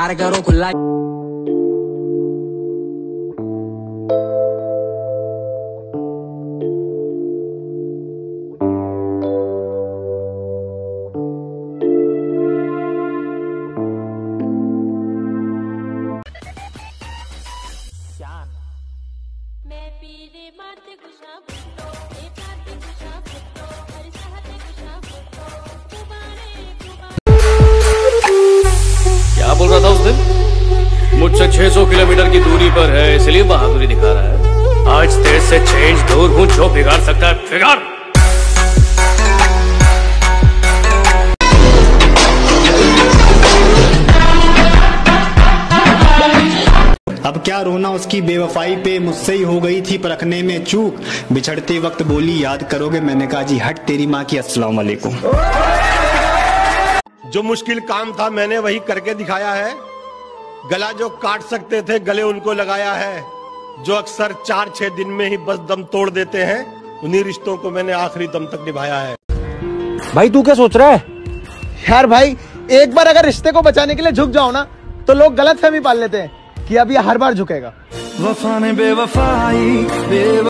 प्यार करो खुला। क्या बोल रहा था उस दिन? मुझसे 600 किलोमीटर की दूरी पर है इसलिए बहादुरी दिखा रहा है। आज तेज से चेंज दूर हूँ, जो बिगाड़ सकता है बिगाड़। अब क्या रोना उसकी बेवफाई पे, मुझसे ही हो गई थी परखने में चूक। बिछड़ते वक्त बोली याद करोगे, मैंने कहा जी हट तेरी माँ की। अस्सलाम वालेकुम। जो मुश्किल काम था मैंने वही करके दिखाया है। गला जो काट सकते थे गले उनको लगाया है, जो अक्सर 4-6 दिन में ही बस दम तोड़ देते हैं, उन्हीं रिश्तों को मैंने आखिरी दम तक निभाया है। भाई तू क्या सोच रहा है यार? भाई एक बार अगर रिश्ते को बचाने के लिए झुक जाओ ना तो लोग गलतफहमी पाल लेते हैं कि अब ये हर बार झुकेगा। वफा ने बेवफाई